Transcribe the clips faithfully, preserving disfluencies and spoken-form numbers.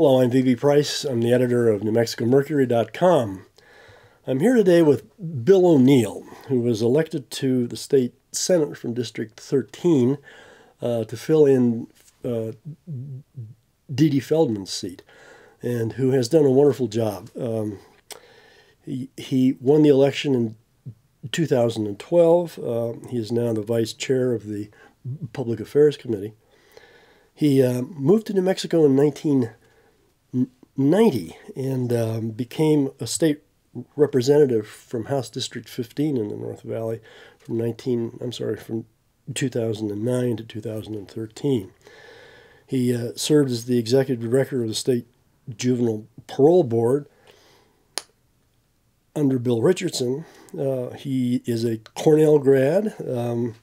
Hello, I'm V B. Price. I'm the editor of New Mexico Mercury dot com. I'm here today with Bill O'Neill, who was elected to the state Senate from District thirteen uh, to fill in uh, D D Feldman's seat, and who has done a wonderful job. Um, he, he won the election in two thousand twelve. Uh, he is now the vice chair of the Public Affairs Committee. He uh, moved to New Mexico in nineteen ninety and um, became a state representative from House District fifteen in the North Valley from nineteen I'm sorry from two thousand nine to two thousand thirteen. He uh, served as the executive director of the state juvenile parole board under Bill Richardson. Uh, he is a Cornell grad. Um,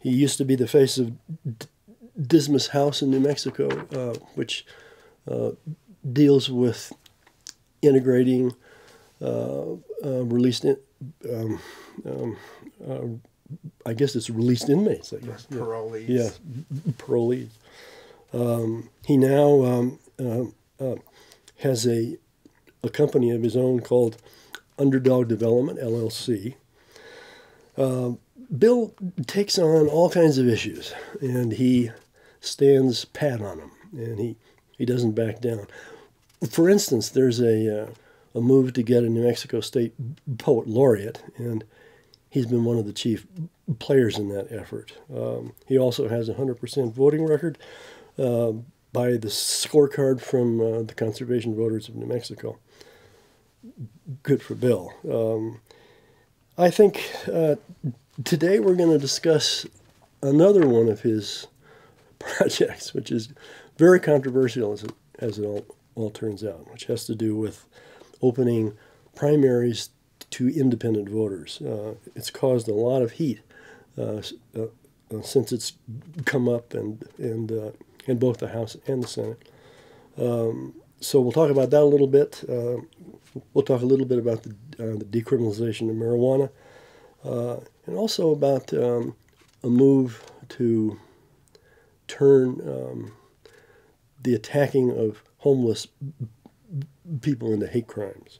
he used to be the face of D Dismas House in New Mexico, uh, which uh, deals with integrating uh, uh, released, in, um, um, uh, I guess it's released inmates, I guess. Yeah, parolees. Yeah, parolees. Um, he now um, uh, uh, has a, a company of his own called Underdog Development, L L C. Uh, Bill takes on all kinds of issues, and he stands pat on them, and he, he doesn't back down. For instance, there's a, uh, a move to get a New Mexico State Poet Laureate, and he's been one of the chief players in that effort. Um, he also has a one hundred percent voting record uh, by the scorecard from uh, the Conservation Voters of New Mexico. Good for Bill. Um, I think uh, today we're going to discuss another one of his projects, which is very controversial as it, as it all, all turns out, which has to do with opening primaries to independent voters. Uh, it's caused a lot of heat uh, uh, since it's come up and, and, uh, in both the House and the Senate. Um, so we'll talk about that a little bit. Uh, we'll talk a little bit about the, uh, the decriminalization of marijuana, uh, and also about um, a move to turn um, the attacking of homeless people into hate crimes.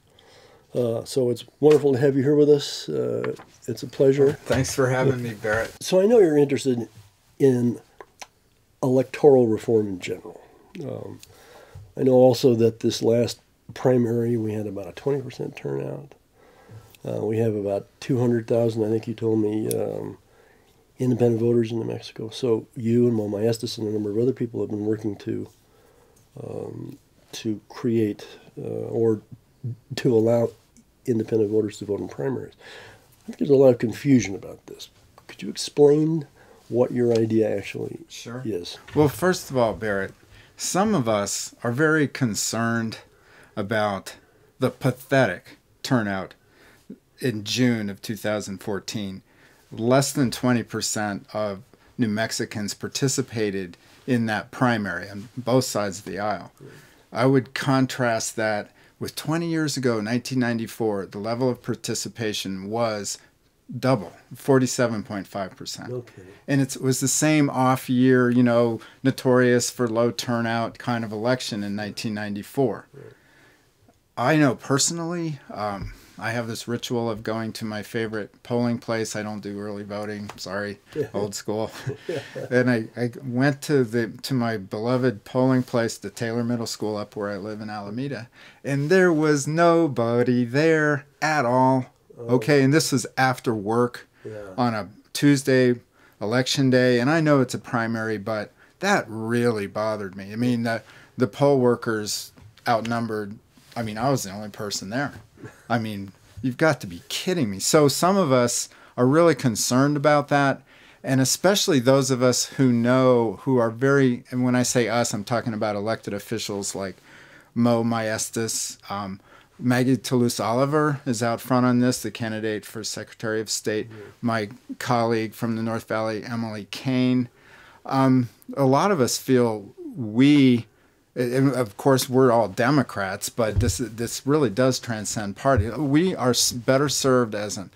Uh, so it's wonderful to have you here with us. Uh, it's a pleasure. Thanks for having me, Barrett. So I know you're interested in electoral reform in general. Um, I know also that this last primary we had about a twenty percent turnout. Uh, we have about two hundred thousand, I think you told me, um, independent voters in New Mexico. So you and Mo Maestas and a number of other people have been working to um, to create uh, or to allow independent voters to vote in primaries. I think there's a lot of confusion about this. Could you explain what your idea actually sure. is? Well, first of all, Barrett, some of us are very concerned about the pathetic turnout in June of two thousand fourteen. Less than twenty percent of New Mexicans participated in that primary on both sides of the aisle. I would contrast that with twenty years ago, nineteen ninety-four, the level of participation was double, forty-seven point five percent. Okay. And it was the same off year, you know, notorious for low turnout kind of election in nineteen ninety-four. Right. I know personally, um, I have this ritual of going to my favorite polling place. I don't do early voting. Sorry, old school. And I, I went to the to my beloved polling place, the Taylor Middle School up where I live in Alameda, and there was nobody there at all. Oh. Okay, and this was after work yeah. on a Tuesday, election day, and I know it's a primary, but that really bothered me. I mean, the, the poll workers outnumbered. I mean, I was the only person there. I mean, you've got to be kidding me. So some of us are really concerned about that, and especially those of us who know, who are very, and when I say us, I'm talking about elected officials like Mo Maestas. Um, Maggie Toulouse-Oliver is out front on this, the candidate for Secretary of State. Mm-hmm. My colleague from the North Valley, Emily Kane. Um, a lot of us feel we... And of course, we're all Democrats, but this this really does transcend party. We are better served as an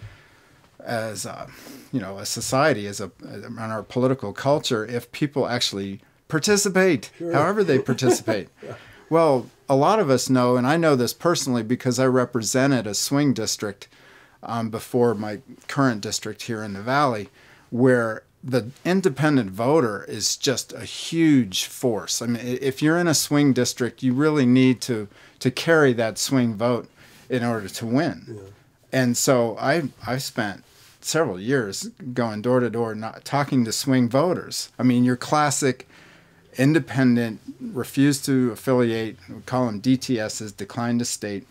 as a, you know a society, as a on our political culture, if people actually participate, sure. however they participate. Well, a lot of us know, and I know this personally because I represented a swing district um, before my current district here in the Valley, where the independent voter is just a huge force. I mean, if you're in a swing district, you really need to, to carry that swing vote in order to win. Yeah. And so I, I spent several years going door to door, not talking to swing voters. I mean, your classic independent, refuse to affiliate, we call them D T Ss, decline to state.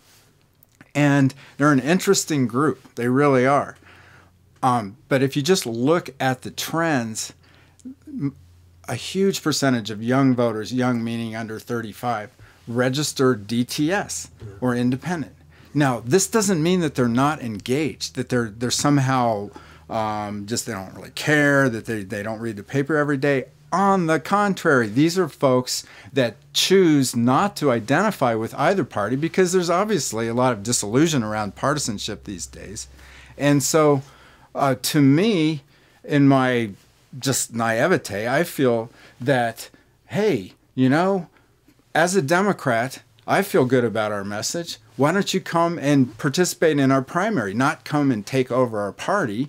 And they're an interesting group. They really are. Um, but if you just look at the trends, a huge percentage of young voters, young meaning under thirty-five, registered D T S or independent. Now, this doesn't mean that they're not engaged, that they're, they're somehow um, just they don't really care, that they, they don't read the paper every day. On the contrary, these are folks that choose not to identify with either party because there's obviously a lot of disillusion around partisanship these days. And so... Uh, to me, in my just naivete, I feel that, hey, you know, as a Democrat, I feel good about our message. Why don't you come and participate in our primary, not come and take over our party?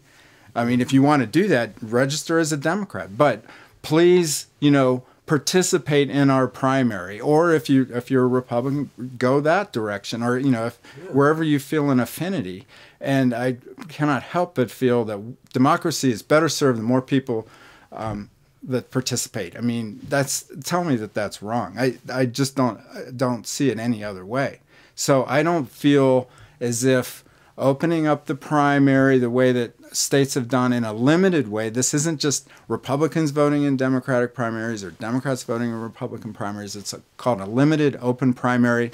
I mean, if you want to do that, register as a Democrat. But please, you know, participate in our primary. Or if, you, if you're a Republican, go that direction. Or, you know, if, wherever you feel an affinity. And I cannot help but feel that democracy is better served the more people um, that participate. I mean, that's tell me that that's wrong. I, I just don't I don't see it any other way. So I don't feel as if opening up the primary the way that states have done in a limited way. This isn't just Republicans voting in Democratic primaries or Democrats voting in Republican primaries. It's a, called a limited open primary,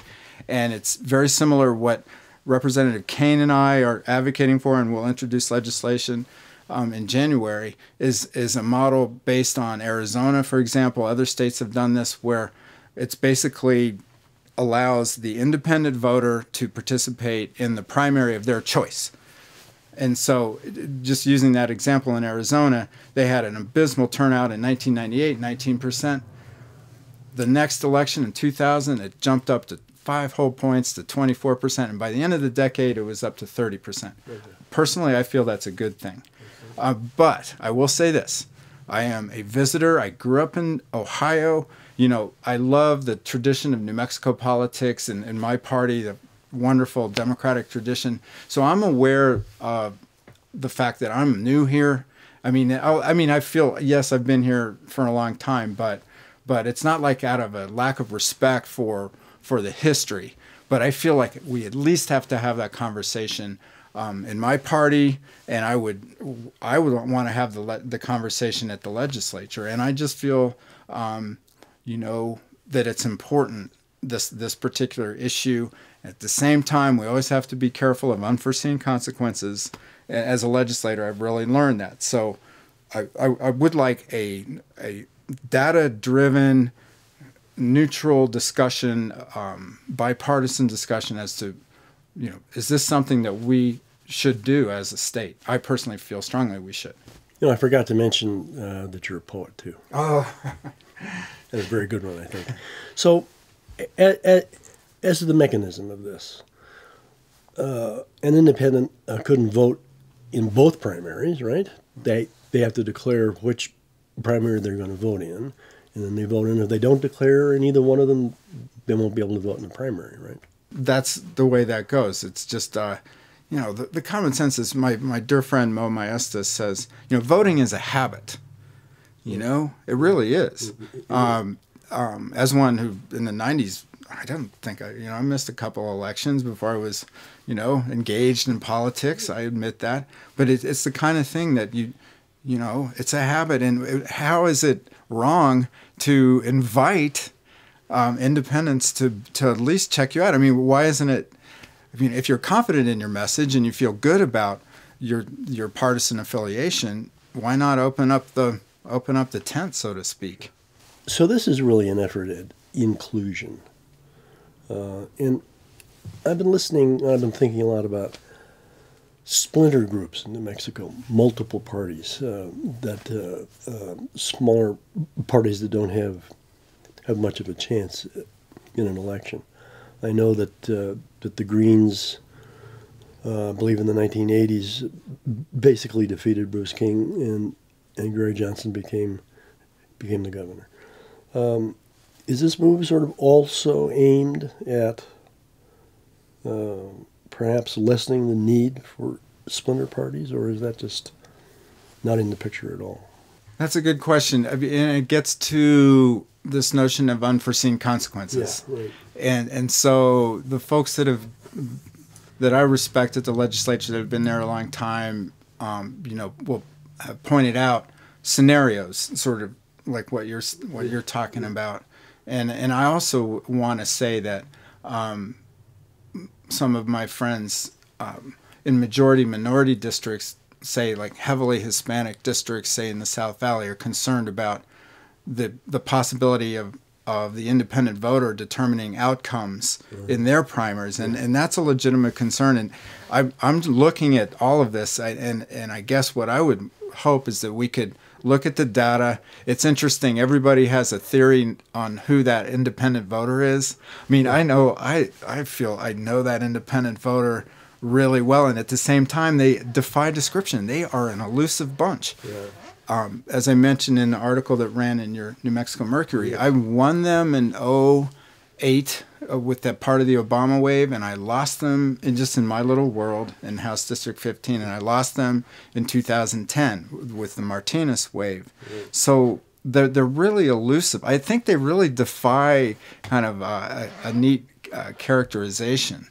and it's very similar to what Representative Kane and I are advocating for, and will introduce legislation um, in January, is, is a model based on Arizona, for example. Other states have done this, where it's basically allows the independent voter to participate in the primary of their choice. And so just using that example in Arizona, they had an abysmal turnout in nineteen ninety-eight, nineteen percent. The next election in two thousand, it jumped up to five whole points to twenty-four percent, and by the end of the decade, it was up to thirty percent. Personally, I feel that's a good thing. Uh, but I will say this. I am a visitor. I grew up in Ohio. You know, I love the tradition of New Mexico politics and, and my party, the wonderful Democratic tradition. So I'm aware of the fact that I'm new here. I mean, I, I mean, I feel, yes, I've been here for a long time, but, but it's not like out of a lack of respect for for the history, but I feel like we at least have to have that conversation um, in my party, and I would, I would want to have the le the conversation at the legislature, and I just feel, um, you know, that it's important this this particular issue. At the same time, we always have to be careful of unforeseen consequences. As a legislator, I've really learned that. So, I I, I would like a a data-driven, neutral discussion, um, bipartisan discussion as to, you know, is this something that we should do as a state? I personally feel strongly we should. You know, I forgot to mention uh, that you're a poet, too. Oh. That's a very good one, I think. So, a, a, as to the mechanism of this, uh, an independent uh, couldn't vote in both primaries, right? They, they have to declare which primary they're going to vote in. And then they vote in. If they don't declare in either one of them, they won't be able to vote in the primary, right? That's the way that goes. It's just, uh, you know, the, the common sense is, my, my dear friend Mo Maestas says, you know, voting is a habit. You know, it really is. Um, um, as one who in the nineties, I don't think I, you know, I missed a couple elections before I was, you know, engaged in politics. I admit that. But it, it's the kind of thing that you, you know, it's a habit. And how is it wrong to invite um, independents to, to at least check you out? I mean, why isn't it, I mean, if you're confident in your message and you feel good about your your partisan affiliation, why not open up the, open up the tent, so to speak? So this is really an effort at inclusion. Uh, and I've been listening, I've been thinking a lot about splinter groups in New Mexico, multiple parties, uh, that uh, uh, smaller parties that don't have have much of a chance in an election. I know that uh, that the Greens, uh, I believe in the nineteen eighties, basically defeated Bruce King, and and Gary Johnson became became the governor. Um, is this move sort of also aimed at uh, perhaps lessening the need for splinter parties, or is that just not in the picture at all? That's a good question. I mean, and it gets to this notion of unforeseen consequences. Yeah, right. And and so the folks that have that I respect at the legislature that have been there a long time, um, you know, will have pointed out scenarios, sort of like what you're what you're talking about. And and I also want to say that um, some of my friends um, in majority minority districts, say like heavily Hispanic districts, say in the South Valley, are concerned about the the possibility of of the independent voter determining outcomes mm. in their primaries, and and that's a legitimate concern. And I, I'm looking at all of this, I, and and I guess what I would hope is that we could look at the data. It's interesting. Everybody has a theory on who that independent voter is. I mean, yeah. I know I I feel I know that independent voter really well, and at the same time they defy description. They are an elusive bunch. Yeah. Um, as I mentioned in the article that ran in your New Mexico Mercury, yeah. I won them in oh eight uh, with that part of the Obama wave, and I lost them in just in my little world in House District fifteen, and I lost them in two thousand ten with the Martinez wave. Yeah. So they're, they're really elusive. I think they really defy kind of uh, a, a neat uh, characterization.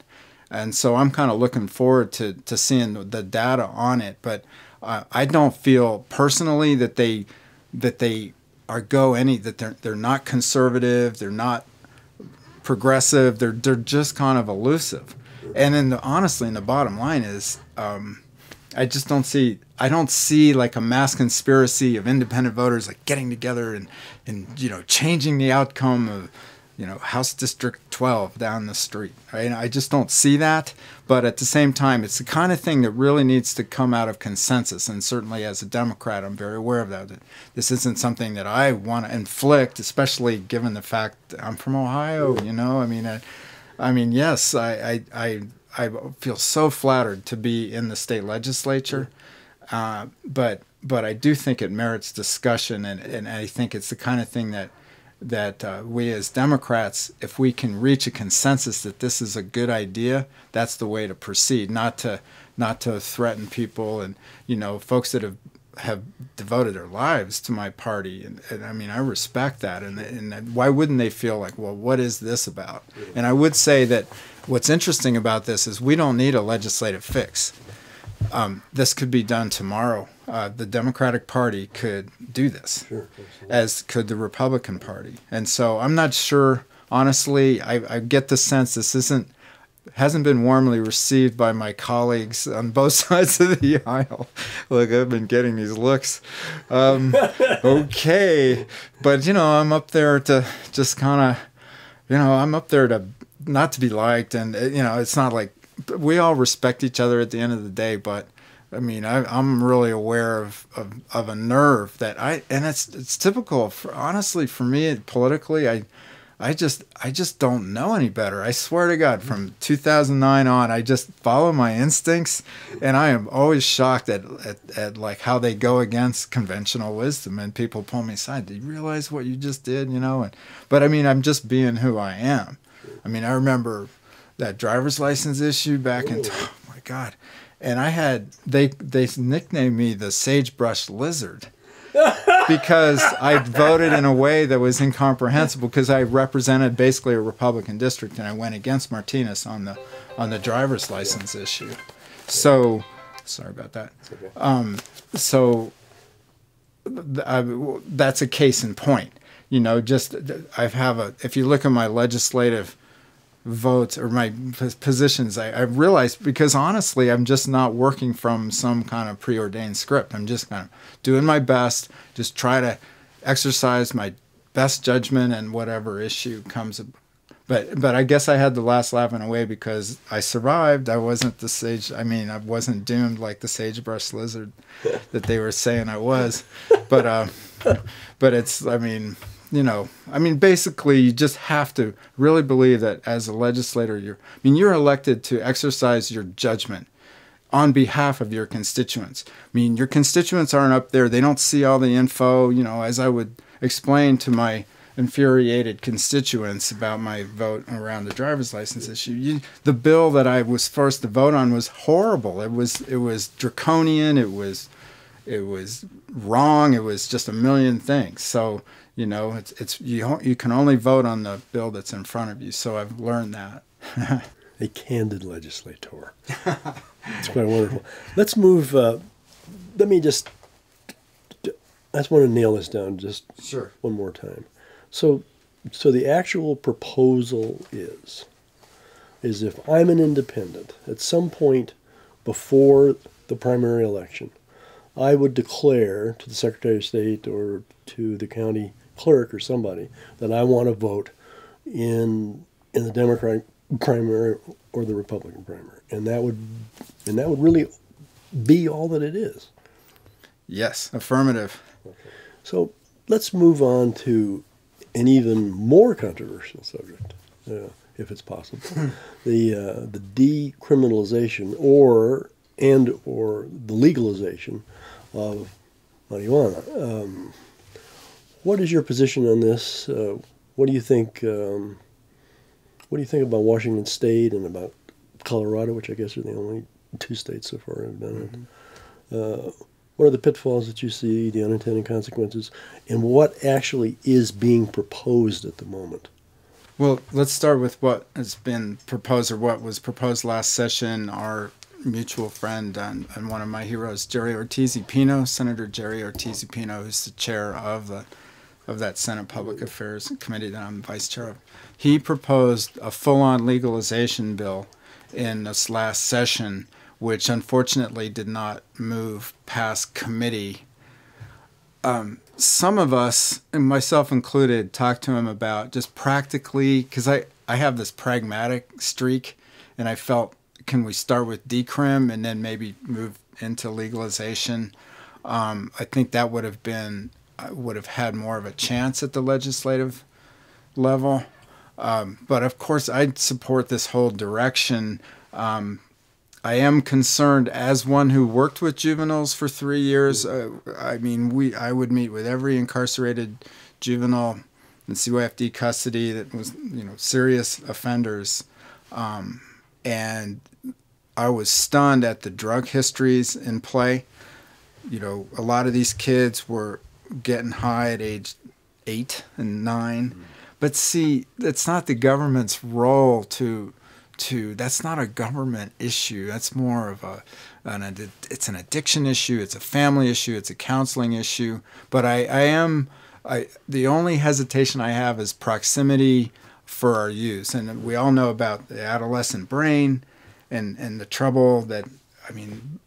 And so I'm kind of looking forward to, to seeing the data on it, but Uh, I don't feel personally that they that they are go any that they're they're not conservative, they're not progressive, they're they're just kind of elusive. And then the, honestly, and the bottom line is, um, I just don't see I don't see like a mass conspiracy of independent voters like getting together and and you know changing the outcome of you know House District twelve down the street. Right? I just don't see that. But at the same time, it's the kind of thing that really needs to come out of consensus. And certainly as a Democrat, I'm very aware of that. that this isn't something that I want to inflict, especially given the fact that I'm from Ohio. You know, I mean, I, I mean, yes, I, I, I, I feel so flattered to be in the state legislature. Uh, but, but I do think it merits discussion. And, and I think it's the kind of thing that that uh, we as Democrats, if we can reach a consensus that this is a good idea, that's the way to proceed, not to not to threaten people and, you know, folks that have have devoted their lives to my party. And, and I mean, I respect that. And, and why wouldn't they feel like, well, what is this about? And I would say that what's interesting about this is we don't need a legislative fix. Um, this could be done tomorrow. Uh, the Democratic Party could do this, sure, as could the Republican Party. And so I'm not sure, honestly, I, I get the sense this isn't, hasn't been warmly received by my colleagues on both sides of the aisle. Look, I've been getting these looks. Um, okay. But, you know, I'm up there to just kind of, you know, I'm up there to not to be liked. And, you know, it's not like, we all respect each other at the end of the day, but I mean, I, I'm really aware of, of, of a nerve that I, and it's it's typical for, honestly, for me politically. I, I just I just don't know any better. I swear to God, from two thousand nine on, I just follow my instincts, and I am always shocked at at, at like how they go against conventional wisdom. And people pull me aside. Do you realize what you just did? You know, and but I mean, I'm just being who I am. I mean, I remember that driver's license issue back in, oh my God. And I had, they, they nicknamed me the sagebrush lizard because I voted in a way that was incomprehensible because I represented basically a Republican district and I went against Martinez on the, on the driver's license yeah. issue. So, sorry about that. Okay. Um, so th I, that's a case in point, you know, just I have a, if you look at my legislative votes or my positions, I, I realized because honestly, I'm just not working from some kind of preordained script. I'm just kind of doing my best, just try to exercise my best judgment and whatever issue comes up. But, but I guess I had the last laugh in a way because I survived. I wasn't the sage. I mean, I wasn't doomed like the sagebrush lizard that they were saying I was. But, uh, but it's, I mean, you know, I mean, basically, you just have to really believe that as a legislator, you're, I mean, you're elected to exercise your judgment on behalf of your constituents. I mean, your constituents aren't up there. They don't see all the info, you know, as I would explain to my infuriated constituents about my vote around the driver's license issue. You, the bill that I was forced to vote on was horrible. It was, it was draconian. It was, it was wrong. It was just a million things. So, you know, it's, it's, you, you can only vote on the bill that's in front of you. So I've learned that. A candid legislator. It's quite wonderful. Let's move, uh, let me just, I just want to nail this down just sure. one more time. So, so the actual proposal is, is if I'm an independent, at some point before the primary election, I would declare to the Secretary of State or to the county clerk or somebody that I want to vote in, in the Democratic primary or the Republican primary, and that would and that would really be all that it is. Yes, affirmative. Okay. So let's move on to an even more controversial subject, uh, if it's possible, the uh, the decriminalization or and or the legalization of marijuana. Um, what is your position on this? Uh, what do you think? Um, What do you think about Washington State and about Colorado, which I guess are the only two states so far I've done it? Mm-hmm. Uh, what are the pitfalls that you see, the unintended consequences, and what actually is being proposed at the moment? Well, let's start with what has been proposed or what was proposed last session. Our mutual friend and, and one of my heroes, Jerry Ortiz-Pino, Senator Jerry Ortiz-Pino, who's the chair of the of that Senate Public Affairs Committee that I'm vice chair of. He proposed a full-on legalization bill in this last session, which unfortunately did not move past committee. Um, some of us, and myself included, talked to him about just practically, because I, I have this pragmatic streak, and I felt, can we start with decrim and then maybe move into legalization? Um, I think that would have been would have had more of a chance at the legislative level. Um, but of course, I support this whole direction. Um, I am concerned as one who worked with juveniles for three years. Uh, I mean, we I would meet with every incarcerated juvenile in C Y F D custody that was, you know, serious offenders. Um, and I was stunned at the drug histories in play. You know, a lot of these kids were getting high at age eight and nine. Mm-hmm. But see, that's not the government's role to, to, that's not a government issue. That's more of a, an, it's an addiction issue. It's a family issue. It's a counseling issue. But I, I am, I, the only hesitation I have is proximity for our use. And we all know about the adolescent brain and, and the trouble that, I mean,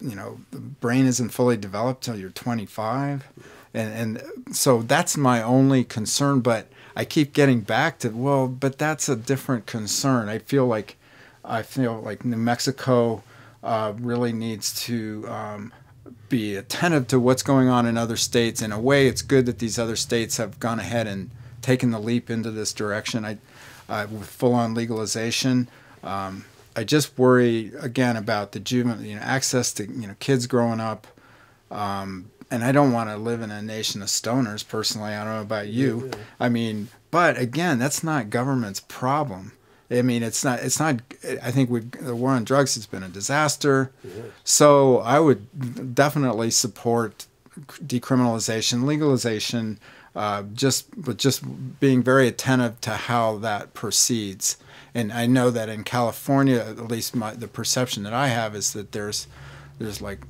you know, the brain isn't fully developed till you're twenty-five. And, and so that's my only concern. But I keep getting back to, well, but that's a different concern. I feel like, I feel like New Mexico uh, really needs to um, be attentive to what's going on in other states. In a way, it's good that these other states have gone ahead and taken the leap into this direction. I, uh, with full-on legalization. Um, I just worry again about the juvenile, you know, access to, you know, kids growing up, um, and I don't want to live in a nation of stoners. Personally, I don't know about you. Yeah, yeah. I mean, but again, that's not government's problem. I mean, it's not. It's not. I think we the war on drugs has been a disaster. Yeah. So I would definitely support decriminalization, legalization, uh, just but just being very attentive to how that proceeds. And I know that in California, at least my, the perception that I have is that there's, there's like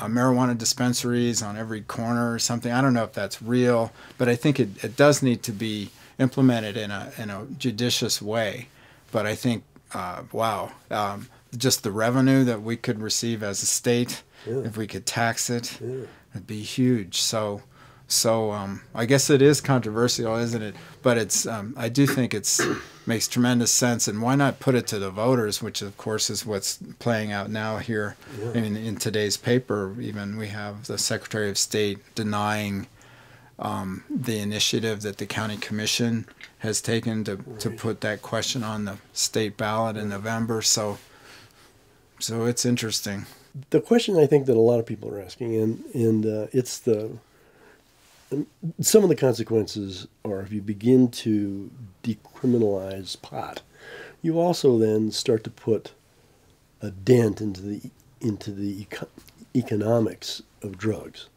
uh, marijuana dispensaries on every corner or something. I don't know if that's real, but I think it, it does need to be implemented in a, in a judicious way. But I think, uh, wow, um, just the revenue that we could receive as a state, yeah. if we could tax it, yeah. it'd be huge. So. So um, I guess it is controversial, isn't it? But it's um, I do think it's makes tremendous sense, and why not put it to the voters, which of course is what's playing out now here. Yeah. I mean, in today's paper, even we have the Secretary of State denying um, the initiative that the county commission has taken to, to put that question on the state ballot in November. So, so it's interesting. The question I think that a lot of people are asking, and, and uh, it's the, some of the consequences are if you begin to decriminalize pot, you also then start to put a dent into the into the eco economics of drugs,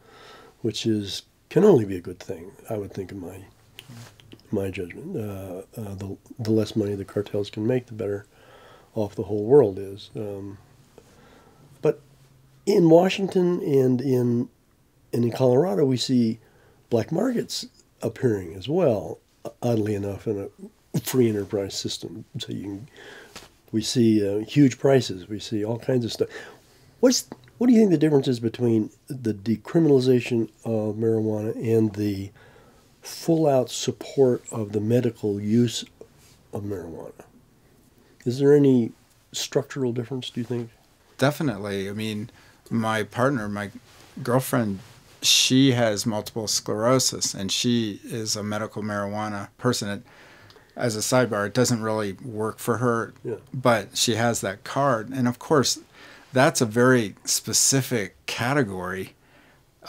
which is can only be a good thing, I would think, in my my judgment. Uh, uh, the the less money the cartels can make, the better off the whole world is. Um, but in Washington and in and in Colorado, we see black markets appearing as well. Oddly enough, in a free enterprise system, so you can, we see uh, huge prices. We see all kinds of stuff. What's what do you think the difference is between the decriminalization of marijuana and the full-out support of the medical use of marijuana? Is there any structural difference, do you think? Definitely. I mean, my partner, my girlfriend, she has multiple sclerosis, and she is a medical marijuana person. It, as a sidebar, it doesn't really work for her, yeah. But she has that card. And, of course, that's a very specific category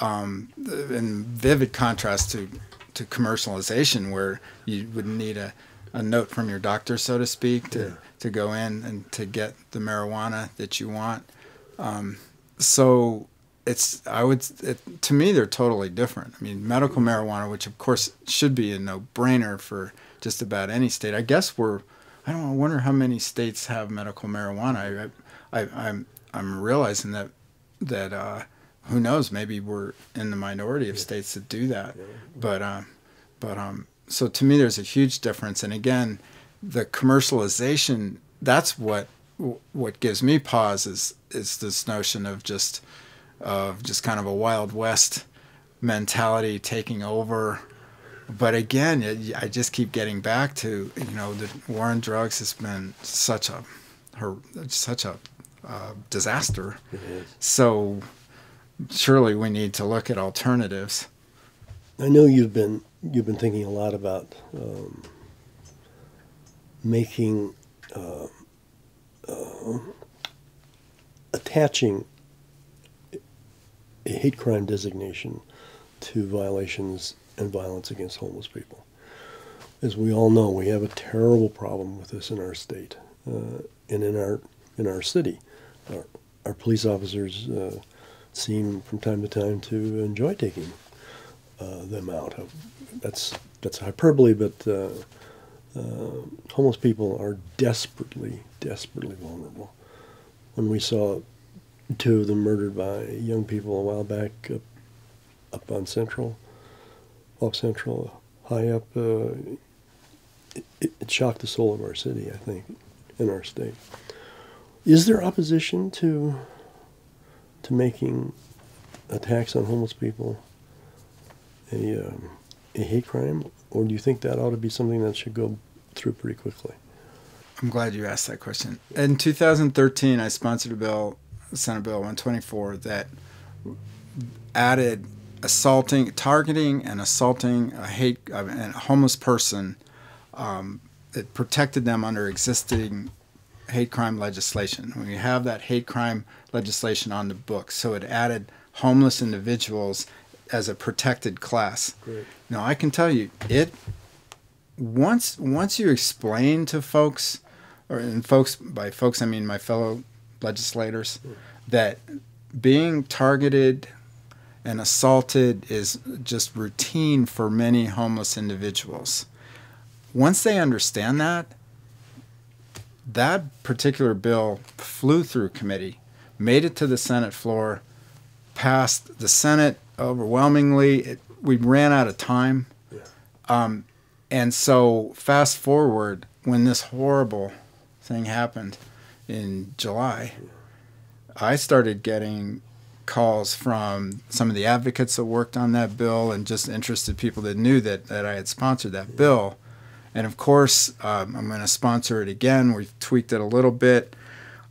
um, in vivid contrast to, to commercialization, where you would need a, a note from your doctor, so to speak, to, yeah. to go in and to get the marijuana that you want. Um, so it's, I would, it, to me, they're totally different. I mean, medical marijuana, which, of course, should be a no-brainer for just about any state. I guess we're, I don't I wonder how many states have medical marijuana. I, I, I'm, I'm realizing that, that uh, who knows, maybe we're in the minority of yeah. states that do that. Yeah. But, um, but um, so to me, there's a huge difference. And again, the commercialization, that's what, what gives me pause is, is this notion of just, of just kind of a Wild West mentality taking over. But again, it, I just keep getting back to, you know, the war on drugs has been such a, her, such a uh, disaster. It is. So surely we need to look at alternatives. I know you've been you've been thinking a lot about um, making uh, uh, attaching a hate crime designation to violations and violence against homeless people. As we all know, we have a terrible problem with this in our state uh, and in our in our city. Our, our police officers uh, seem from time to time to enjoy taking uh, them out. That's that's hyperbole, but uh, uh, homeless people are desperately, desperately vulnerable. When we saw two of them murdered by young people a while back up, up on Central. Off Central, high up, uh, it, it shocked the soul of our city, I think, in our state. Is there opposition to to making attacks on homeless people a, um, a hate crime, or do you think that ought to be something that should go through pretty quickly? I'm glad you asked that question. In two thousand thirteen, I sponsored a bill, Senate Bill one twenty-four, that added assaulting, targeting, and assaulting a hate a homeless person. Um, it protected them under existing hate crime legislation. When you have that hate crime legislation on the books, so it added homeless individuals as a protected class. Great. Now I can tell you, it once once you explain to folks, or and folks by folks I mean my fellow legislators, yeah. that being targeted and assaulted is just routine for many homeless individuals. Once they understand that, that particular bill flew through committee, made it to the Senate floor, passed the Senate overwhelmingly. It, we ran out of time. Yeah. Um, and so fast forward, when this horrible thing happened in July, yeah. I started getting calls from some of the advocates that worked on that bill and just interested people that knew that, that I had sponsored that yeah. bill. And, of course, um, I'm going to sponsor it again. We've tweaked it a little bit.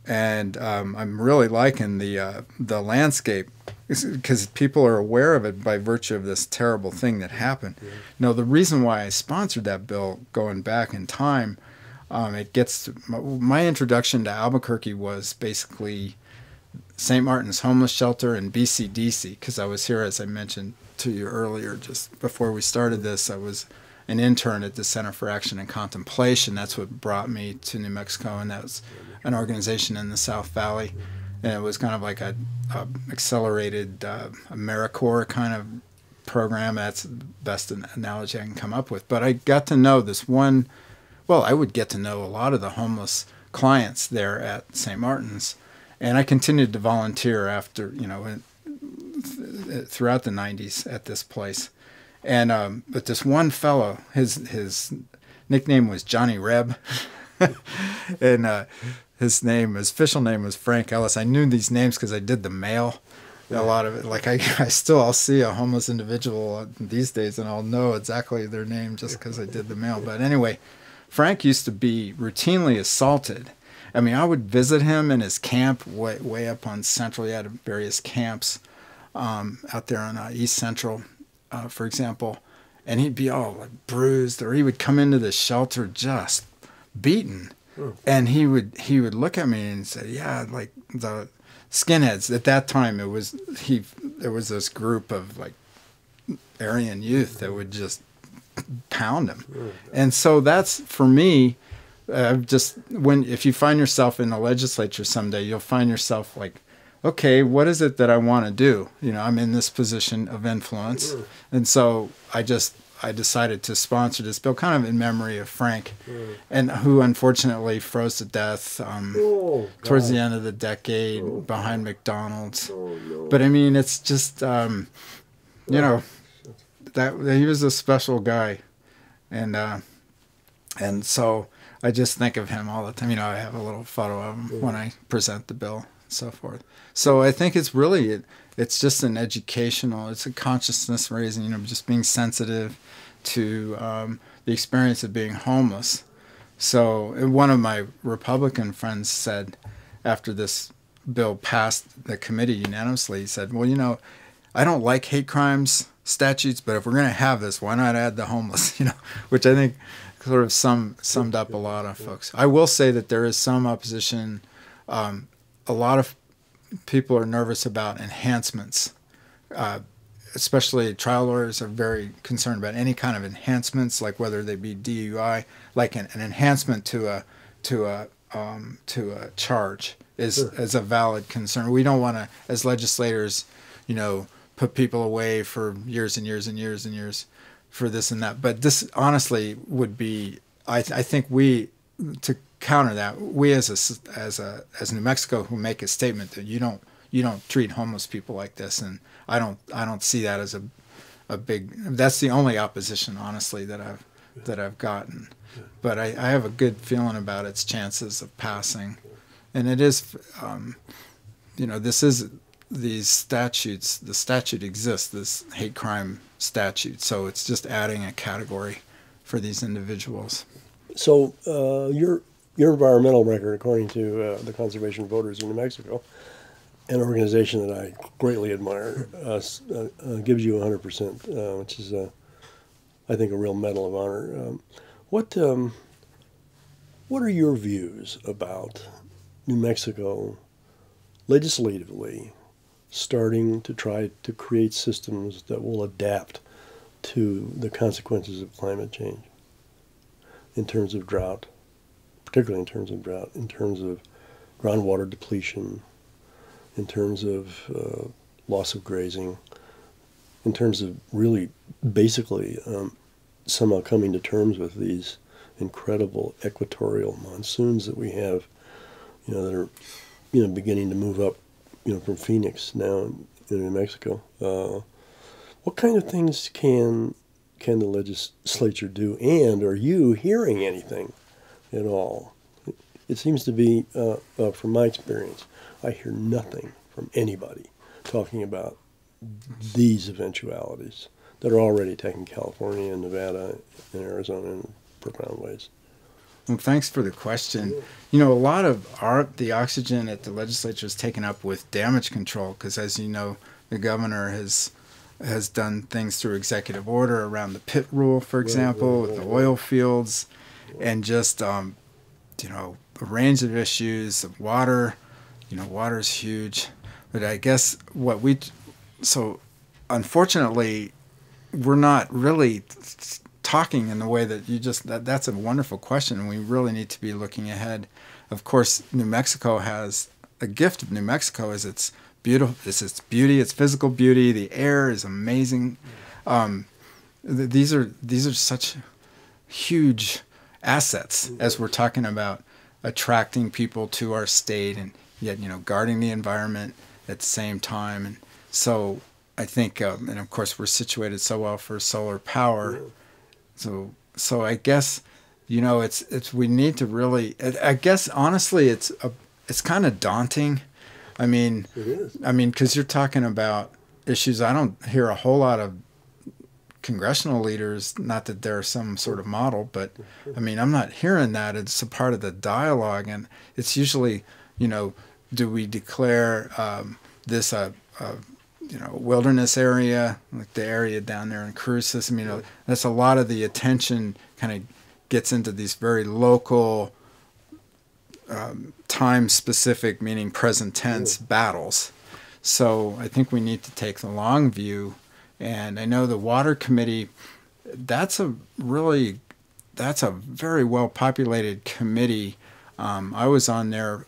And um, I'm really liking the, uh, the landscape because people are aware of it by virtue of this terrible thing that happened. Yeah. Now, the reason why I sponsored that bill going back in time, um, it gets to, my, my introduction to Albuquerque was basically Saint Martin's homeless shelter and B C D C, because I was here, as I mentioned to you earlier, just before we started this, I was an intern at the Center for Action and Contemplation. That's what brought me to New Mexico, and that was an organization in the South Valley. And it was kind of like a, a accelerated uh, AmeriCorps kind of program. That's the best analogy I can come up with. But I got to know this one, well, I would get to know a lot of the homeless clients there at Saint Martin's. And I continued to volunteer after, you know, th throughout the nineties at this place. And um, but this one fellow, his his nickname was Johnny Reb. And uh, his name, his official name was Frank Ellis. I knew these names because I did the mail. A lot of it, like I, I still, I'll see a homeless individual these days and I'll know exactly their name just because I did the mail. But anyway, Frank used to be routinely assaulted. I mean, I would visit him in his camp way, way up on Central. He had various camps um, out there on uh, East Central, uh, for example. And he'd be all like bruised, or he would come into the shelter just beaten. And he would he would look at me and say, yeah, like the skinheads at that time, it was he there was this group of like Aryan youth that would just pound him. And so that's for me, uh, just when if you find yourself in the legislature someday, you'll find yourself like, okay, what is it that I want to do? You know, I'm in this position of influence. And so I just I decided to sponsor this bill, kind of in memory of Frank, mm. and who unfortunately froze to death um, oh, towards the end of the decade oh, behind McDonald's. Oh, no. But I mean, it's just, um, you oh. know, that he was a special guy, and uh, and so I just think of him all the time. You know, I have a little photo of him mm. when I present the bill, and so forth. So I think it's really it, it's just an educational, it's a consciousness raising, you know, just being sensitive to um, the experience of being homeless. So one of my Republican friends said, after this bill passed the committee unanimously, he said, well, you know, I don't like hate crimes statutes, but if we're going to have this, why not add the homeless, you know, which I think sort of sum, summed up a lot of folks. I will say that there is some opposition. Um, a lot of people are nervous about enhancements, uh, especially trial lawyers are very concerned about any kind of enhancements, like whether they be D U I, like an, an enhancement to a to a um, to a charge is sure. is a valid concern. We don't want to, as legislators, you know, put people away for years and years and years and years for this and that. But this honestly would be, I, th I think we to. counter that, we as a as a as New Mexico, who make a statement that you don't you don't treat homeless people like this, and I don't I don't see that as a a big. That's the only opposition, honestly, that I've that I've gotten. But I, I have a good feeling about its chances of passing, and it is, um, you know, this is these statutes. The statute exists, this hate crime statute, so it's just adding a category for these individuals. So uh, you're. Your environmental record, according to uh, the Conservation Voters of New Mexico, an organization that I greatly admire, uh, uh, uh, gives you one hundred percent, uh, which is, uh, I think, a real medal of honor. Um, what um, what are your views about New Mexico legislatively starting to try to create systems that will adapt to the consequences of climate change in terms of drought? Particularly in terms of drought, in terms of groundwater depletion, in terms of uh, loss of grazing, in terms of really basically um, somehow coming to terms with these incredible equatorial monsoons that we have, you know, that are, you know, beginning to move up, you know, from Phoenix now in, in New Mexico. Uh, what kind of things can can the legislature do, and are you hearing anything at all? It seems to be, uh, uh, from my experience, I hear nothing from anybody talking about these eventualities that are already taking California and Nevada and Arizona in profound ways. Well, thanks for the question. Yeah. You know, a lot of our, the oxygen at the legislature is taken up with damage control, because as you know, The governor has has done things through executive order around the pit rule, for example, with the oil fields, and just um, you know, a range of issues of water. You know, water's huge, but I guess what we so unfortunately we're not really talking in the way that you just that that's a wonderful question. We really need to be looking ahead. Of course, New Mexico has a gift of New Mexico is its beautiful, it's its beauty, its physical beauty. The air is amazing. Um, th these are these are such huge assets as we're talking about attracting people to our state, and yet you know guarding the environment at the same time. And so I think, um, and of course we're situated so well for solar power. So so I guess you know it's it's we need to really. I guess honestly it's a it's kind of daunting. I mean, it is. I mean, because you're talking about issues. I don't hear a whole lot of congressional leaders. Not that they're some sort of model, but I mean, I'm not hearing that. It's a part of the dialogue, and it's usually, you know, do we declare um, this a, a, you know, wilderness area, like the area down there in Cruces? I mean, right. That's a lot of the attention kind of gets into these very local. Um, time-specific, meaning present tense, mm. battles. So I think we need to take the long view. And I know the Water Committee, that's a really, that's a very well-populated committee. Um, I was on there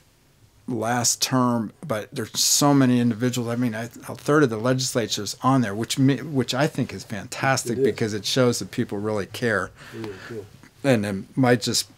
last term, but there's so many individuals. I mean, I, a third of the legislature is on there, which, me, which I think is fantastic it is. because it shows that people really care. Really cool. And it might just...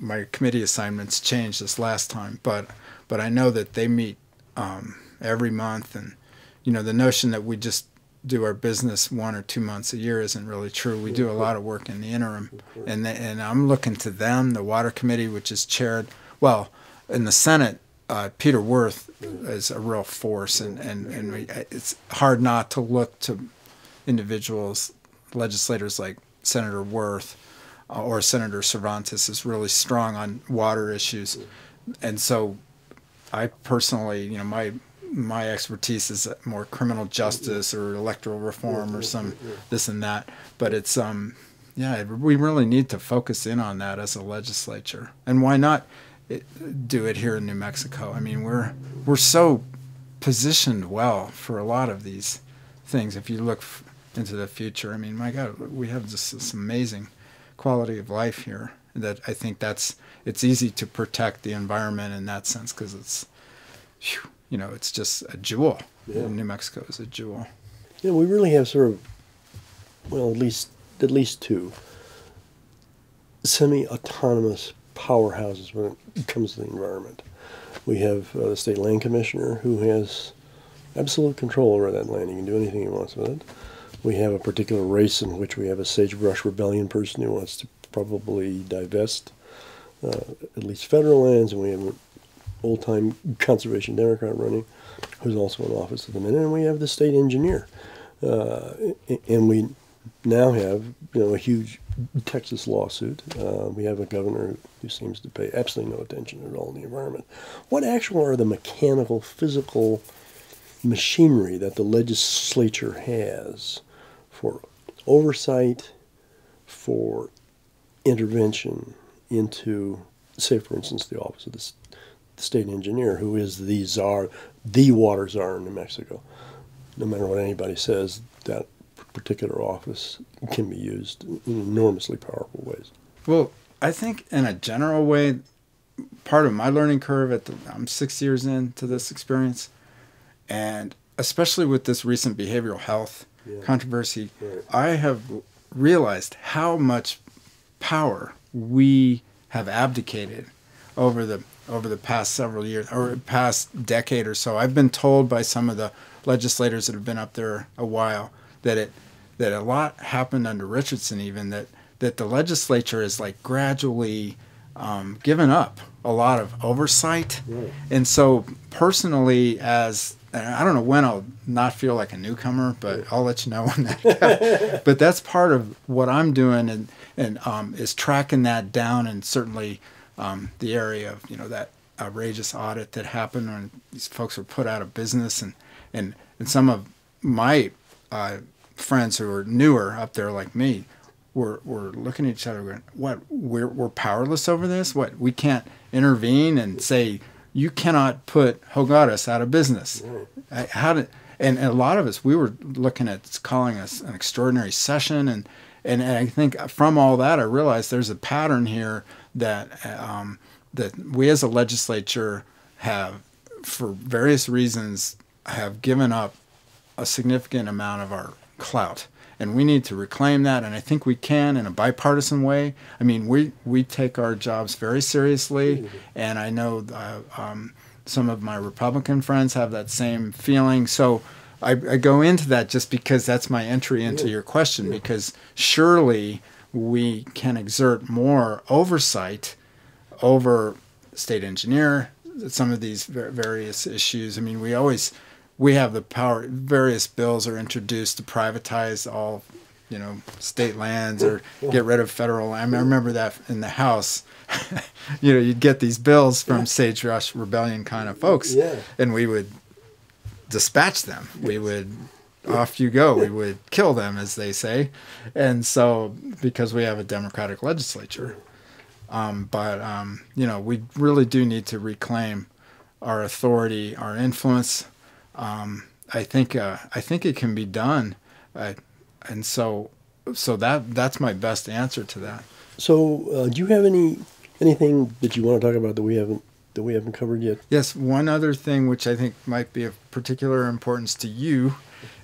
my committee assignments changed this last time, but but I know that they meet um, every month, and you know the notion that we just do our business one or two months a year isn't really true. We do a lot of work in the interim, and the, and I'm looking to them. The Water Committee, which is chaired well in the Senate, uh, Peter Wirth is a real force, and and and we, it's hard not to look to individuals, legislators like Senator Wirth. Or Senator Cervantes is really strong on water issues, and so I personally, you know, my my expertise is more criminal justice or electoral reform or some this and that. But it's um, yeah, we really need to focus in on that as a legislature, and why not do it here in New Mexico? I mean, we're we're so positioned well for a lot of these things. If you look into the future, I mean, my God, we have just this amazing. Quality of life here that I think that's it's easy to protect the environment in that sense because it's you know it's just a jewel. Yeah. New Mexico is a jewel. Yeah, we really have sort of well at least at least two semi-autonomous powerhouses when it comes to the environment. We have uh, the state land commissioner who has absolute control over that land. He can do anything he wants with it. We have a particular race in which we have a sagebrush rebellion person who wants to probably divest uh, at least federal lands, and we have an old-time conservation Democrat running who's also in office at the minute, and we have the state engineer. Uh, and we now have you know, a huge Texas lawsuit. Uh, we have a governor who seems to pay absolutely no attention at all to the environment. What actually are the mechanical, physical machinery that the legislature has for oversight, for intervention into, say, for instance, the office of the, the state engineer, who is the czar, the water czar in New Mexico. No matter what anybody says, that particular office can be used in enormously powerful ways. Well, I think in a general way, part of my learning curve, at the, I'm six years into this experience, and especially with this recent behavioral health yeah. controversy, right. I have realized how much power we have abdicated over the over the past several years or past decade or so. I've been told by some of the legislators that have been up there a while that it that a lot happened under Richardson, even that that the legislature is like gradually um, given up a lot of oversight, yeah. and so personally as I don't know when I'll not feel like a newcomer, but I'll let you know when that happens. But that's part of what I'm doing, and and um, is tracking that down, and certainly um, the area of you know that outrageous audit that happened when these folks were put out of business, and and and some of my uh, friends who were newer up there like me were, were looking at each other going, what, we're, we're powerless over this? What, we can't intervene and say, you cannot put Hogaras out of business? I, how did, and, and a lot of us, we were looking at calling us an extraordinary session. And, and, and I think from all that, I realized there's a pattern here that, um, that we as a legislature have, for various reasons, have given up a significant amount of our clout. And we need to reclaim that, and I think we can in a bipartisan way. I mean, we, we take our jobs very seriously, and I know uh, um, some of my Republican friends have that same feeling. So I, I go into that just because that's my entry into your question, because surely we can exert more oversight over state engineer, some of these various issues. I mean, we always... we have the power. Various bills are introduced to privatize all, you know, state lands or get rid of federal land. I remember that in the House. You know, you'd get these bills from Sagebrush Rebellion kind of folks, yeah. and we would dispatch them. We would, off you go. We would kill them, as they say. And so, because we have a Democratic legislature. Um, but, um, you know, we really do need to reclaim our authority, our influence. Um, I think uh, I think it can be done, uh, and so so that that's my best answer to that. So, uh, do you have any anything that you want to talk about that we haven't that we haven't covered yet? Yes, one other thing which I think might be of particular importance to you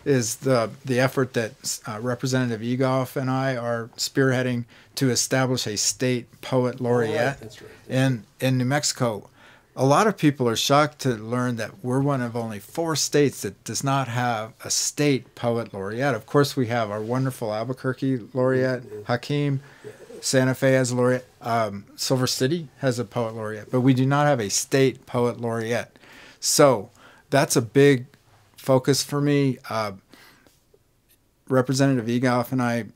is the the effort that uh, Representative Egoff and I are spearheading to establish a state poet laureate. Oh, right. That's right. in in New Mexico. A lot of people are shocked to learn that we're one of only four states that does not have a state poet laureate. Of course, we have our wonderful Albuquerque laureate, Hakeem. Santa Fe has a laureate. Um, Silver City has a poet laureate. But we do not have a state poet laureate. So that's a big focus for me. Uh, Representative Egoff and I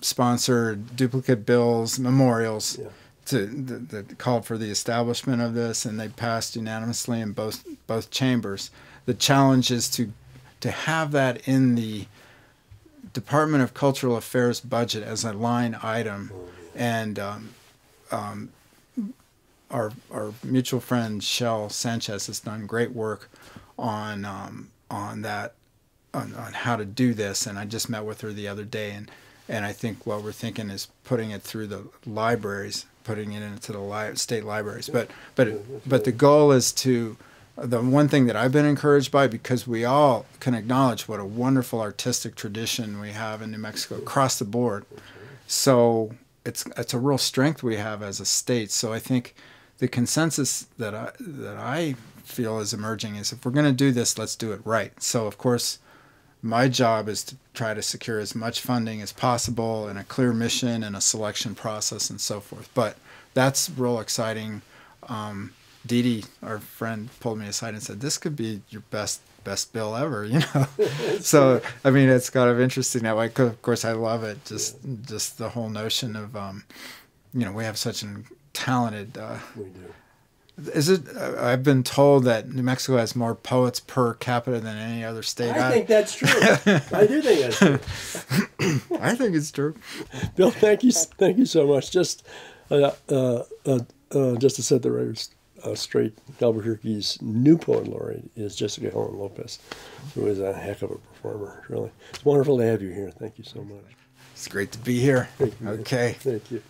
sponsored duplicate bills, memorials, yeah. that called for the establishment of this, and they passed unanimously in both both chambers. The challenge is to to have that in the Department of Cultural Affairs budget as a line item, and um, um, our our mutual friend Shel Sanchez has done great work on um, on that on, on how to do this, and I just met with her the other day, and and I think what we're thinking is putting it through the libraries. Putting it into the li state libraries, but but but the goal is to the one thing that I've been encouraged by, because we all can acknowledge what a wonderful artistic tradition we have in New Mexico across the board. So it's it's a real strength we have as a state. So I think the consensus that I that I feel is emerging is if we're going to do this, let's do it right. So of course, my job is to try to secure as much funding as possible and a clear mission and a selection process and so forth. But that's real exciting. Um, D D, our friend, pulled me aside and said, this could be your best best bill ever, you know? So, I mean, it's kind of interesting that way. Of course, I love it. Just, yeah. just the whole notion of, um, you know, we have such a talented... Uh, we do. Is it? I've been told that New Mexico has more poets per capita than any other state. I, I think that's true. I do think that's true. I think it's true. Bill, thank you, thank you so much. Just, uh, uh, uh, uh, just to set the record uh, straight, Albuquerque's new poet laureate is Jessica Helen Lopez, who is a heck of a performer. Really, it's wonderful to have you here. Thank you so much. It's great to be here. Thank you, okay. Man. Thank you.